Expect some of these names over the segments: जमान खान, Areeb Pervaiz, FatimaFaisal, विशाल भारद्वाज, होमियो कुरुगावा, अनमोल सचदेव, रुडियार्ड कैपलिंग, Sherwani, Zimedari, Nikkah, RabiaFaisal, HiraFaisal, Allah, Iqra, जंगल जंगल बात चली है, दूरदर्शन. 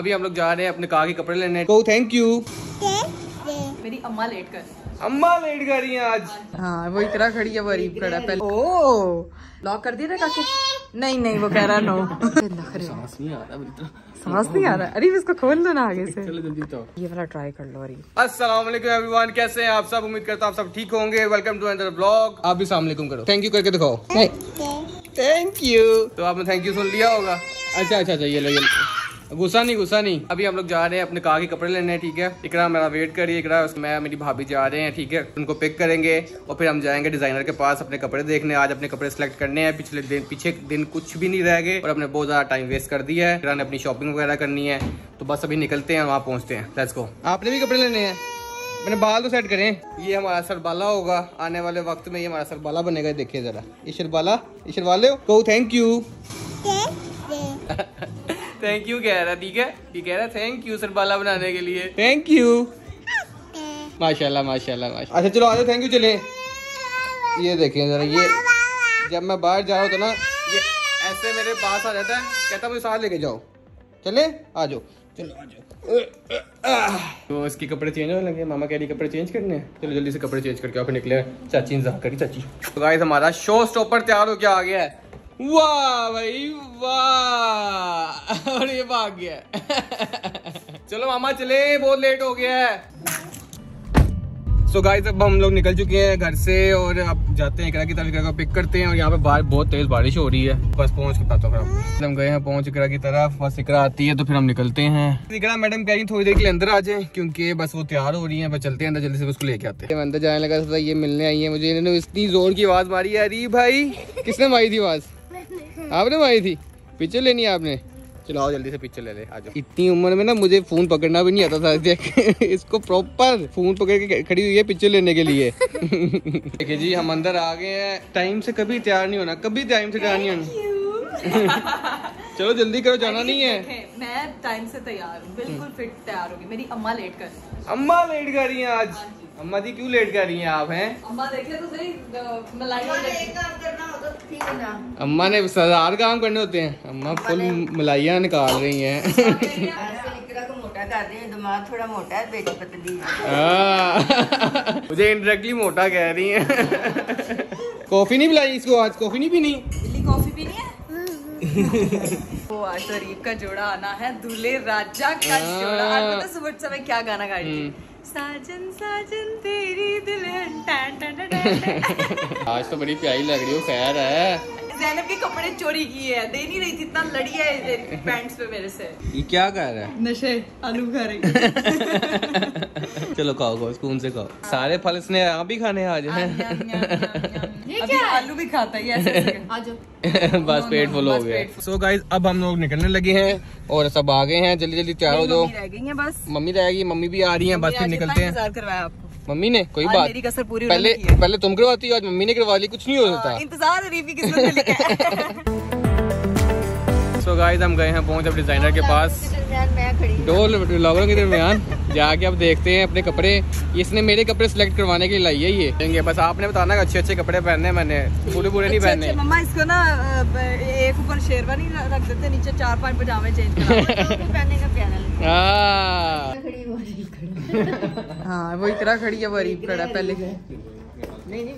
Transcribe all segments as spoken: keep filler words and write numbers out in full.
अभी हम लोग जा रहे हैं अपने काका के कपड़े लेने। तो थैंक यू। मेरी अम्मा लेट कर अम्मा लेट कर रही है आज। हाँ वो इकरा खड़ी है, वो अरीब खड़ा है। ओ लॉक कर दिया था काके? नहीं नहीं वो कह रहा नो। सांस नहीं आ रहा, सांस नहीं आ रहा। अरीब इसको खोल दो ना आगे से। चलो जल्दी तो ये वाला ट्राई कर लो अरीब। अस्सलाम वालेकुम एवरीवन, कैसे हैं आप सब? उम्मीद करता हूँ आप सब ठीक होंगे। Welcome to another blog. आप भी अस्सलाम वालेकुम करो। थैंक यू करके दिखाओ। Thank you. तो आपने थैंक यू सुन लिया होगा। अच्छा अच्छा अच्छा ये लो ये लो। गुस्सा नहीं गुस्सा नहीं। अभी हम लोग जा रहे हैं अपने काका के कपड़े लेने, ठीक है। इकरा मेरा वेट करिए। इकरा मैं मेरी भाभी जा रहे हैं, ठीक है। उनको पिक करेंगे और फिर हम जाएंगे डिजाइनर के पास अपने कपड़े देखने। आज अपने कपड़े सिलेक्ट करने हैं। पिछले दिन पीछे दिन कुछ भी नहीं रह गए और हमने बहुत ज्यादा टाइम वेस्ट कर दिया है। इकरा ने अपनी शॉपिंग वगैरह करनी है, तो बस अभी निकलते हैं, वहाँ पहुँचते हैं। Let's go. आपने भी कपड़े लेने हैं? मैंने बाल तो सेट करें। ये हमारा सरबाला होगा आने वाले वक्त में। ये हमारा सरबाला बनेगा, देखिए जरा। ये शरबाला ये शरवाले हो। Thank you. थैंक यू कह रहा, ठीक है। ये कह रहा थैंक यू सरबाला बनाने के लिए। Thank you. माशाल्लाह माशाल्लाह माशाल्लाह। अच्छा चलो आजा, थैंक यू। चले ये देखें जरा, ये जब मैं बाहर जा रहा होता ना ये ऐसे मेरे पास आ जाता है, कहता मुझे साथ लेके जाओ। चले आ जाओ, चलो आ जाओ। तो इसके कपड़े चेंज होने लगे। मामा कह रही कपड़े चेंज करने हैं। चलो जल्दी से कपड़े चेंज करके आप निकले। चाची इंतजार करी चाची। तो गाइस हमारा शो स्टॉपर तैयार हो गया, आ गया है। वाह भाई वाह। और ये भाग गया। चलो मामा चले, बहुत लेट हो गया है। सो so गाइस अब हम लोग निकल चुके हैं घर से और अब जाते हैं इकरा की तरफ। इकरा को पिक करते हैं। और यहाँ पे बाहर बहुत तेज बारिश हो रही है। बस पहुँच के पता फिर हम गए हैं, पहुँच इकरा की तरफ। बस इकरा आती है तो फिर हम निकलते हैं। इकरा मैडम कह रही थोड़ी देर के लिए अंदर आ जाए क्योंकि बस वो तैयार हो रही है। बस चलते हैं अंदर जल्दी से, उसको लेके आते हैं। अंदर जाने लगा, ये मिलने आई है मुझे। इन्होंने इतनी जोर की आवाज़ मारी है। अरे भाई किसने मारी थी आवाज़? आपने मारी थी? पिक्चर लेनी है आपने? चलाओ जल्दी से पिक्चर ले ले आ जाओ। इतनी उम्र में ना मुझे फोन पकड़ना भी नहीं आता था। इसको प्रॉपर फोन पकड़ के खड़ी हुई है पिक्चर लेने के लिए। देखिए जी हम अंदर आ गए हैं। टाइम से कभी तैयार नहीं होना, कभी टाइम से तैयार नहीं होना। चलो जल्दी करो, जाना नहीं है। मैं टाइम से तैयार हूँ, बिल्कुल फिट तैयार होगी। मेरी अम्मा लेट कर अम्मा लेट कर रही है आज। अम्मा जी क्यों लेट कर रही हैं आप? हैं अम्मा देखिए तो सही मलाई। अम्मा ने हजार काम करने होते हैं। अम्मा फुल मलाइयाँ निकाल रही हैं। को मोटा कर रही है, दिमाग थोड़ा मोटा है, पेट पतली है। मुझे इनडायरेक्टली मोटा कह रही हैं। कॉफी नहीं पिलाई इसको आज? कॉफी नहीं पीनी? बिल्ली कॉफी पीनी है। वो आज तो अरीब का जोड़ा आना है, दूल्हे राजा का जोड़ा। आज तो सुबह समय क्या गाना गा रही थी, साजन साजन तेरी दुल्हन टैन टैन टैन। आज तो बड़ी प्यारी लग रही हो। खैर है ज़ैनब के कपड़े चोरी किए हैं, दे नहीं रही थी, इतना लड़ी है पैंट्स पे मेरे से। ये क्या कर रहा है? नशे आलू खा रही। चलो खाओ खाओ, स्पून से खाओ। सारे फल इसने आप भी खाने आज है। अभी आलू भी खाता है ऐसे। बस पेट फुल हो गया। सो गाइस अब हम लोग निकलने लगे हैं और सब आ गए हैं। जल्दी जल्दी तैयार हो जाओ। मम्मी रहेगी, मम्मी भी आ रही है। बस फिर निकलते हैं। मम्मी ने कोई बात मेरी कसर पूरी पहले पहले तुम करवाती हो, आज मम्मी ने करवा ली। कुछ नहीं हो सकता, इंतजार अरीब की किस्मत में। सो गाइस हम गए हैं पहुंच अब डिजाइनर के पास। दो ब्लॉगरों के दरमियान जाके अब देखते हैं अपने कपड़े। इसने मेरे कपड़े सिलेक्ट करवाने के लिए लाई है। ये देंगे बस आपने बताना अच्छे अच्छे कपड़े पहने। मैंने पूरे पूरे नहीं पहने। मम्मा इसको ना एक ऊपर शेरवानी रख देते, नीचे चार पांच पजामे चेंज पहनने का प्यारा। हाँ वो इकरा खड़ी है, वो अरीब खड़ा पहले।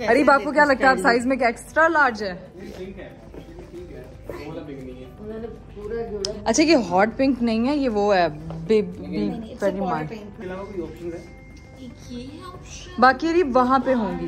अरीब आपको क्या लगता है, आप साइज में एक्स्ट्रा लार्ज है? अच्छा ये हॉट पिंक नहीं है, ये वो है बेबी वेरी मच। बाकी अरीब वहाँ पे होंगी।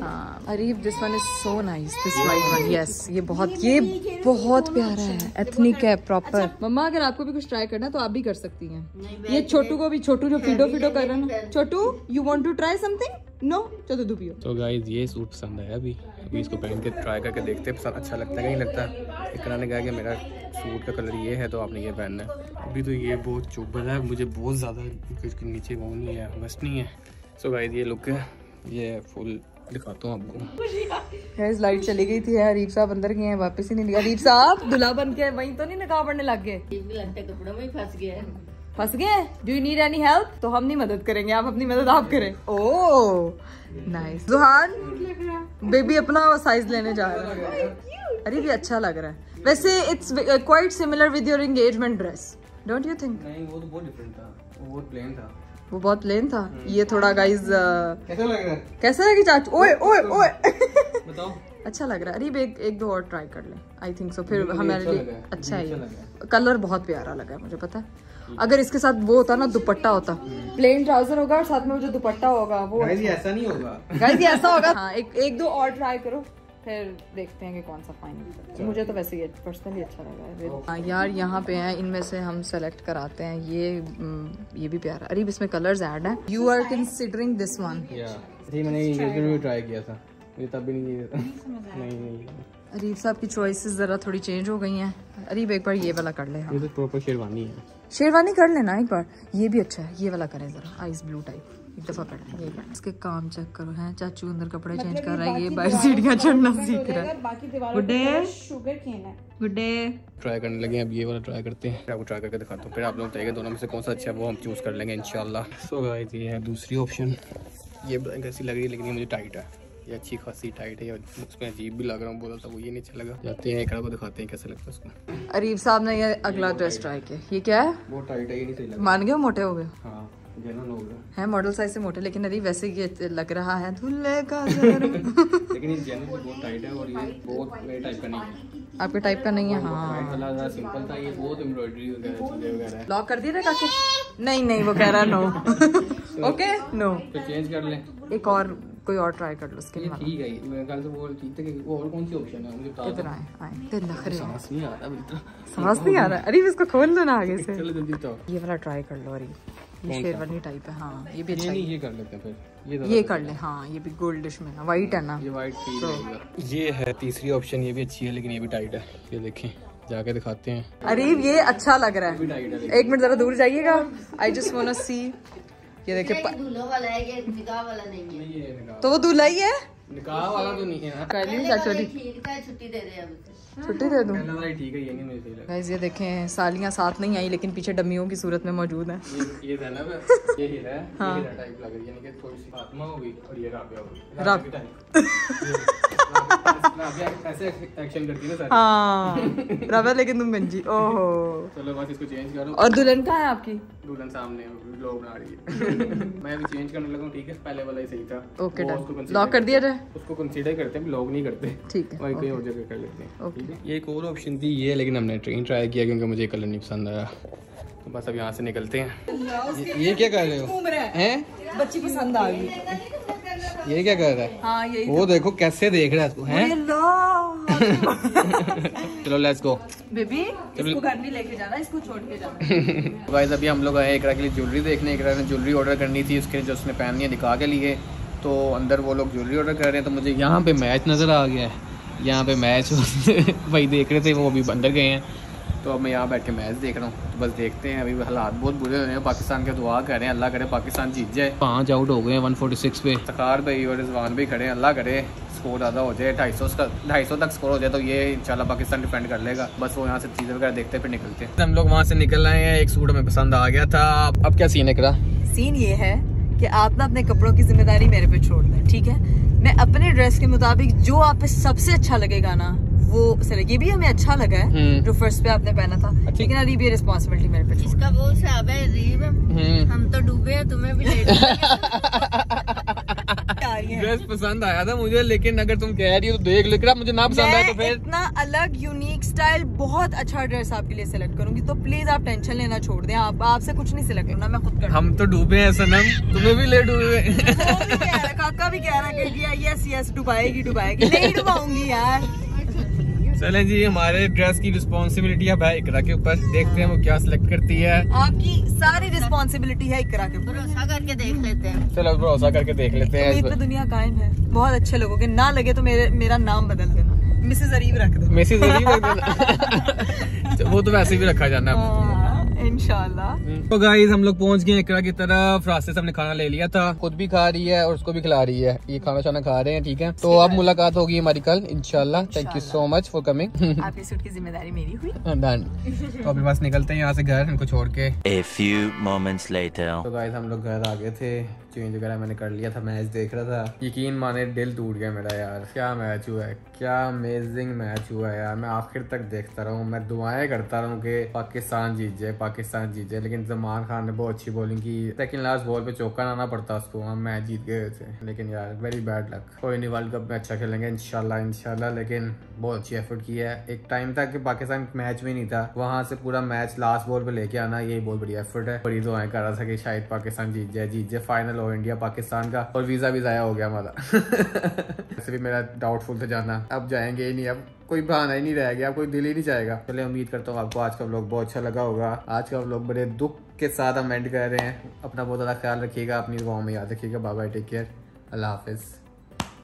हाँ Areeb this one is so nice, this white one. Yes ये बहुत ये बहुत प्यारा है, एथनिक है प्रॉपर। मम्मा अगर आपको भी कुछ ट्राई करना है तो आप भी कर सकती हैं। ये छोटू को भी, छोटू जो फीडो फीडो कर रहा है ना। Chhotu you want to try something? No चलो दूध पियो। तो गाइस ये सूट पसंद आया। अभी अभी इसको पहन के ट्राई करके देखते हैं पसंद अच्छा लगता है नहीं लगता। इकरा ने कहा कि मेरा सूट का कलर ये है तो आपने ये पहनना है। अभी तो ये बहुत चुभर है, मुझे बहुत ज़्यादा कुछ नीचे वो नहीं है, बस नहीं है। सो गाइस ये लुक है, ये फुल दिखाता हूँ आपको। गाइस लाइट चली गई थी। अरीब साहब अंदर गए हैं, वापस ही नहीं निकले। अरीब साहब दूल्हा बन के वहीं तो नहीं नकाब पड़ने लग गए? कपड़ों में फंस गया है, फंस गए। Do you need any help? तो हम नहीं मदद करेंगे, आप अपनी मदद आप करें। Oh nice. जुहान बेबी अपना साइज लेने जा रहा है। अरे ये अच्छा लग रहा है वैसे। It's quite similar with your engagement dress. Don't you think? नहीं, वो तो बहुत डिफरेंट था, वो बहुत प्लेन था। वो बहुत प्लेन था। ये थोड़ा गाइस कैसा लग रहा है? कैसा लगी चाचू? ओए ओए ओए बताओ। अच्छा लग रहा है। अरीब एक एक दो और ट्राई कर ले, आई थिंक सो। फिर हमारे लिए अच्छा है। कलर बहुत प्यारा लगा मुझे, पता है। अगर इसके साथ वो होता ना दुपट्टा होता, प्लेन ट्राउजर होगा और साथ में वो जो दुपट्टा होगा वो गाइस ऐसा नहीं होगा, गाइस ऐसा होगा। हाँ, एक एक दो और ट्राई करो फिर देखते हैं कि कौन सा फाइनल। मुझे तो वैसे ही पर्सनली अच्छा लगा है यार। यहाँ पे हैं, इनमें से हम सेलेक्ट कराते हैं। ये ये भी प्यारा। अरीब इसमें कलर्स ऐड हैं। You are considering this one? जी मैंने ये ट्राई किया था, ये तब भी नहीं नहीं। अरीब साहब की चॉइसेस जरा थोड़ी चेंज हो गई हैं। अरीब एक बार ये वाला कर ले। हाँ। ये तो प्रॉपर शेरवानी है। शेरवानी कर लेना एक बार, ये भी अच्छा है। ये वाला करें जरा, आइस ब्लू टाइप। एक दफा कर ये इसके काम चेक करो। हैं चाचू अंदर कपड़े मतलब चेंज कर रहा है। ये बाहर सीढ़ियां चढ़ना सीख रहा है। बाकी गुड डे, शुगर केन है। Good day. ट्राई करने लगे, अब ये वाला ट्राई करते हैं। आपको ट्राई करके दिखाता हूँ, फिर आप लोग बताइएगा दोनों में से कौन सा अच्छा है, वो हम चूज कर लेंगे इंशाल्लाह। सो गाइस ये है दूसरी ऑप्शन। ये कैसी लग रही है? लेकिन मुझे टाइट है, ये अच्छी खासी टाइट है। उसमें अजीब भी लग रहा हूँ, बोला था वो ये नहीं अच्छा लगा। जाते हैं इकरा को दिखाते हैं कैसा लगता है उसको। अरीब साहब ने ये अगला ड्रेस ट्राई किया। ये क्या है? बहुत टाइट है, ये नहीं सही लगा। मान गए मोटे हो गए। हाँ, है मॉडल साइज से मोटे, लेकिन अरीब वैसे ये लग रहा है धुल्ले का जहर। लेकिन ये जेनरल बहुत टाइट है और ये बहुत मेरे टाइप का नहीं है। आपके टाइप का नहीं है? हाँ, थोड़ा सिंपल था। ये बहुत एम्ब्रॉयडरी वगैरह चीजें वगैरह। ब्लॉक कर दिया ना काके? नहीं नहीं, वो कह रहा नो। ओके नो, चेंज कर ले, एक और कोई और ट्राई कर लो उसके लिए। ठीक है, मेरे ख्याल से वो ठीक है। कि और कौन सी ऑप्शन है मुझे बता दो। इतना आए तेरे नखरे सांस नहीं आ रहा, बिल्कुल सांस नहीं आ रहा। अरे इसको खोल दो ना आगे से। चलो जल्दी तो ये वाला ट्राई कर लो। अरे ये शेरवानी टाइप है। हां ये भी अच्छा है। ये कर लेते हैं फिर, ये ये कर ले। हां ये भी गोल्डिश में है, वाइट है ना, ये वाइट फील आएगा। ये है तीसरी ऑप्शन, ये भी अच्छी है लेकिन ये भी टाइट है। ये देखें, जाके दिखाते हैं। अरीब ये अच्छा लग रहा है। एक मिनट जरा दूर जाइएगा। I just want to see. ये देखिए दूल्हा वाला है, ये निकाह वाला नहीं है। नहीं है, तो वो दूल्हा ही है, निकाह वाला तो नहीं है। पहले चाचा जी ठीक है, छुट्टी दे दे, अब छुट्टी दे दूं। पहला वाला ठीक है, ये नहीं मुझे सही लगा। गाइस ये देखें, सालियां साथ नहीं आई लेकिन पीछे डम्मियों की सूरत में मौजूद हैं। ये ये जना ये हीरा है, ये हीरा टाइप लग रही है, यानी कि थोड़ी सी फातिमा होगी और ये राबिया होगी। राबिया टाइप ऐसे एक्शन करती है ना सारी। हां राबिया, लेकिन तुम गंजी। ओहो चलो बस इसको चेंज करो। और दुल्हन कहां है आपकी? दुल्हन सामने व्लॉग बना रही है। मैं भी चेंज करने लगा हूं। ठीक है, पहले वाला ही सही था। ओके डन, लॉक कर दिया। उसको कंसीडर करते हैं, लोग नहीं करते। ठीक है, और कोई और जगह कर लेते हैं। ठीक है, ये एक और ऑप्शन थी ये, लेकिन हमने ट्रेन ट्राई किया क्योंकि मुझे कलर नहीं पसंद आया। तो बस अब यहाँ से निकलते हैं। ये क्या कर रहे हो? हैं बच्ची पसंद आ गई। ये क्या कर रहा है? हाँ, यही वो देखो कैसे देख रहा है इसको। हैं चलो लेट्स गो बेबी, इसको घर नहीं लेके जाना, इसको छोड़ के जाना। गाइस अभी हम लोग आए इकरा के लिए ज्वेलरी देखने। इकरा ने ज्वेलरी ऑर्डर करनी थी उसके लिए, जो उसने पहननी है निकाह के लिए। तो अंदर वो लोग ज्वेलरी ऑर्डर कर रहे हैं। तो मुझे यहाँ पे मैच नज़र आ गया है, यहाँ पे मैच भाई देख रहे थे, वो अभी अंदर गए हैं। तो अब मैं यहाँ बैठ के मैच देख रहा हूँ। तो बस देखते हैं, अभी हालात बहुत बुरे हो रहे हैं। पाकिस्तान के दुआ कर रहे हैं अल्लाह करे पाकिस्तान जीत जाए। पाँच आउट हो गए हैं एक सौ छियालीस पे। सकार भाई और रिजवान भी खड़े हैं, अल्लाह करे स्कोर ज़्यादा हो जाए, ढाई सौ ढाई सौ तक स्कोर हो जाए तो ये इंशाल्लाह पाकिस्तान डिफेंड कर लेगा। बस वो यहाँ से चीज़ें वगैरह देखते फिर निकलते हैं। हम लोग वहाँ से निकल रहे हैं, एक सूट हमें पसंद आ गया था। अब क्या सीन है इकरा? सीन ये है कि आप ना अपने कपड़ों की जिम्मेदारी मेरे पे छोड़ दें, ठीक है? मैं अपने ड्रेस के मुताबिक जो आप सबसे अच्छा लगेगा ना वो सर। ये भी हमें अच्छा लगा है जो फर्स्ट पे आपने पहना था, लेकिन अरीब ये रिस्पांसिबिलिटी मेरे पे छोड़। इसका वो हिसाब है अरीब, हम तो डूबे हैं, तुम्हें भी ड्रेस पसंद आया था मुझे, लेकिन अगर तुम कह रही हो तो देख लेकर मुझे ना पसंद आया तो फिर इतना अलग यूनिक स्टाइल बहुत अच्छा ड्रेस आपके लिए सिलेक्ट करूंगी। तो प्लीज आप टेंशन लेना छोड़ दें, आप आपसे कुछ नहीं सिलेक्ट करना, मैं खुद कर। हम तो डूबे हैं सनम, तुम्हें भी ले डूबे। काका भी कह रहा है यस यस डुबाएगी डुबाएगी, नहीं डुबाऊंगी यार। चलें जी, हमारे ड्रेस की रिस्पॉन्सिबिलिटी अब है इकरा के ऊपर। देखते हैं वो क्या सिलेक्ट करती है। आपकी सारी रिस्पॉन्सिबिलिटी है इकरा के ऊपर। भरोसा करके देख लेते हैं। चलो भरोसा करके देख लेते हैं। उम्मीद पे दुनिया कायम है। बहुत अच्छे लोगों के ना लगे तो मेरे मेरा नाम बदल देना, मिसेज अरीब रख देना। मिसेज अरीब रख देना। वो तो वैसे भी रखा जाना इंशाल्लाह। तो गाइस हम लोग पहुंच गए इकरा की तरफ। रास्ते से हमने खाना ले लिया था, खुद भी खा रही है और उसको भी खिला रही है। ये खाना शाना खा रहे हैं, ठीक है? तो अब मुलाकात होगी हमारी कल इंशाल्लाह। Thank you so much for coming. आपकी सूट की जिम्मेदारी मेरी हुई। डन। तो अभी बस निकलते हैं यहाँ से घर, इनको छोड़ के। A few moments later। तो गाइस हम लोग घर आ गए थे। चेंज वगैरह मैंने कर लिया था। मैच देख रहा था, यकीन माने दिल टूट गया मेरा यार। क्या मैच हुआ है, क्या अमेजिंग मैच हुआ है यार। मैं आखिर तक देखता रहा हूँ, मैं दुआएं करता रहा हूँ कि पाकिस्तान जीत जाए, पाकिस्तान जीत जाए। लेकिन जमान खान ने बहुत अच्छी बॉलिंग की, सेकंड लास्ट बॉल पे चौका लाना पड़ता उसको, हम मैच जीत गए थे। लेकिन यार वेरी बैड लक, कोई नहीं, वर्ल्ड कप में अच्छा खेलेंगे इंशाल्लाह इंशाल्लाह। लेकिन बहुत अच्छी एफर्ट की है। एक टाइम था कि पाकिस्तान मैच में नहीं था, वहां से पूरा मैच लास्ट बॉल पे लेके आना, यही बहुत बढ़िया एफर्ट है। और ये दुआएं कर रहा था कि शायद पाकिस्तान जीत जाए जीत जाए फाइनल हो इंडिया पाकिस्तान का, और वीजा भी जाया हो गया हमारा। वैसे भी मेरा डाउटफुल था जाना, अब जाएंगे ही नहीं, अब कोई बहाना ही नहीं रह गया, कोई दिल ही नहीं जाएगा। चलिए उम्मीद करता हूँ आपको आज का व्लॉग बहुत अच्छा लगा होगा। आज का व्लॉग बड़े दुख के साथ हम एंड कर रहे हैं। अपना बहुत ज़्यादा ख्याल रखिएगा, अपनी दुआओं में याद रखिएगा। बाय बाय, टेक केयर, अल्लाह हाफिज़।